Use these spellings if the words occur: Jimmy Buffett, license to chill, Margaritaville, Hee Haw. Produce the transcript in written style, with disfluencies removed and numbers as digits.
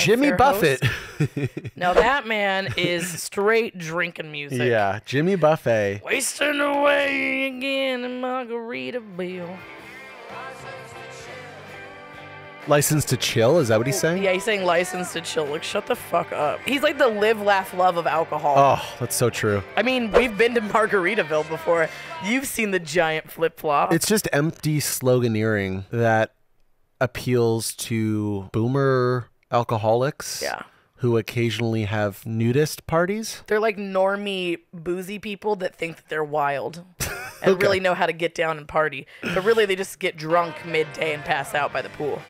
Jimmy Buffett. Now that man is straight drinking music. Yeah, Jimmy Buffett. Wasting away again in Margaritaville. License to Chill? Is that what he's saying? Yeah, he's saying License to Chill. Like, shut the fuck up. He's like the live, laugh, love of alcohol. Oh, that's so true. I mean, we've been to Margaritaville before. You've seen the giant flip-flop. It's just empty sloganeering that appeals to boomer alcoholics. Yeah. Who occasionally have nudist parties. They're like normie, boozy people that think that they're wild. And really know how to get down and party. But really, they just get drunk midday and pass out by the pool.